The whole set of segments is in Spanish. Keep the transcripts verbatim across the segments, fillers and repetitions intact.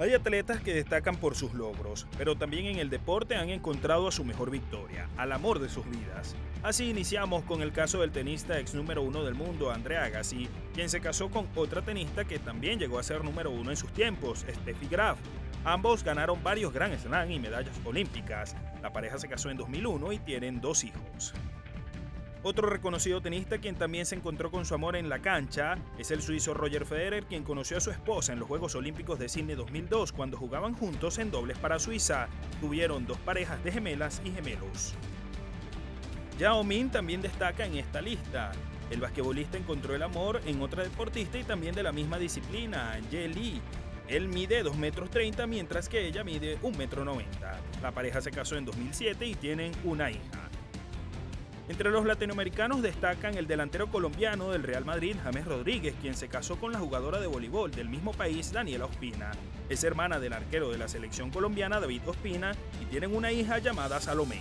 Hay atletas que destacan por sus logros, pero también en el deporte han encontrado a su mejor victoria, al amor de sus vidas. Así iniciamos con el caso del tenista ex número uno del mundo, Andre Agassi, quien se casó con otra tenista que también llegó a ser número uno en sus tiempos, Steffi Graf. Ambos ganaron varios Grand Slam y medallas olímpicas. La pareja se casó en dos mil uno y tienen dos hijos. Otro reconocido tenista quien también se encontró con su amor en la cancha es el suizo Roger Federer, quien conoció a su esposa en los Juegos Olímpicos de Sydney dos mil dos cuando jugaban juntos en dobles para Suiza. Tuvieron dos parejas de gemelas y gemelos. Yao Ming también destaca en esta lista. El basquetbolista encontró el amor en otra deportista y también de la misma disciplina, Ye Li. Él mide dos metros treinta mientras que ella mide un metro noventa. La pareja se casó en dos mil siete y tienen una hija. Entre los latinoamericanos destacan el delantero colombiano del Real Madrid, James Rodríguez, quien se casó con la jugadora de voleibol del mismo país, Daniela Ospina. Es hermana del arquero de la selección colombiana, David Ospina, y tienen una hija llamada Salomé.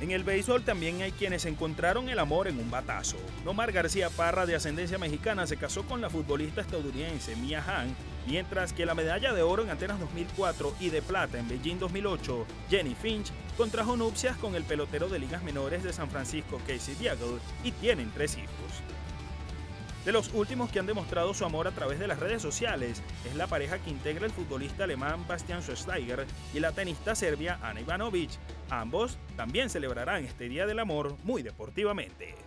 En el béisbol también hay quienes encontraron el amor en un batazo. Nomar García Parra, de ascendencia mexicana, se casó con la futbolista estadounidense Mia Hamm, mientras que la medalla de oro en Atenas dos mil cuatro y de plata en Beijing dos mil ocho, Jenny Finch, contrajo nupcias con el pelotero de ligas menores de San Francisco, Casey Daigle, y tienen tres hijos. De los últimos que han demostrado su amor a través de las redes sociales es la pareja que integra el futbolista alemán Bastian Schweinsteiger y la tenista serbia Ana Ivanovic. Ambos también celebrarán este Día del Amor muy deportivamente.